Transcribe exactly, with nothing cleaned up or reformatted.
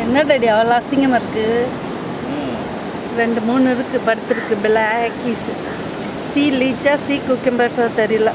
என்ன டடி அவ்வளோ அசிங்கமாக இருக்குது. ரெண்டு மூணு இருக்குது படுத்துருக்கு பிளாக் கீஸ். சீ லீச்சா சீ குக்கம்பர்ஸா தெரியல.